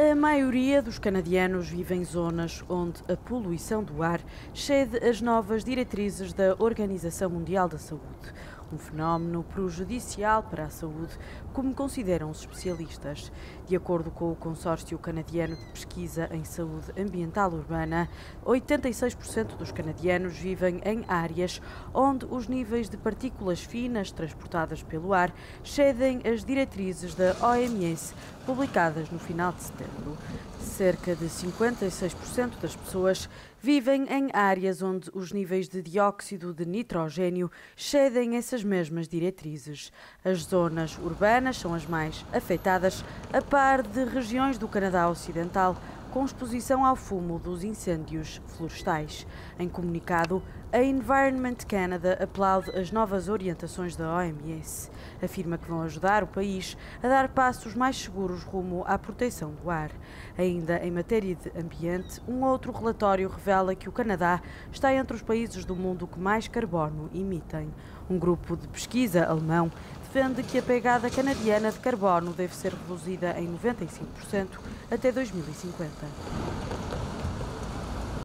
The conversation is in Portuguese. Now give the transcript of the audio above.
A maioria dos canadianos vive em zonas onde a poluição do ar cede às novas diretrizes da Organização Mundial da Saúde, um fenómeno prejudicial para a saúde, como consideram os especialistas. De acordo com o Consórcio Canadiano de Pesquisa em Saúde Ambiental Urbana, 86% dos canadianos vivem em áreas onde os níveis de partículas finas transportadas pelo ar cedem às diretrizes da OMS, publicadas no final de setembro. Cerca de 56% das pessoas vivem em áreas onde os níveis de dióxido de nitrogênio cedem essas mesmas diretrizes. As zonas urbanas são as mais afetadas, a par de regiões do Canadá Ocidental com exposição ao fumo dos incêndios florestais. Em comunicado, a Environment Canada aplaude as novas orientações da OMS. Afirma que vão ajudar o país a dar passos mais seguros rumo à proteção do ar. Ainda em matéria de ambiente, um outro relatório revela que o Canadá está entre os países do mundo que mais carbono emitem. Um grupo de pesquisa alemão defende que a pegada canadiana de carbono deve ser reduzida em 95% até 2050.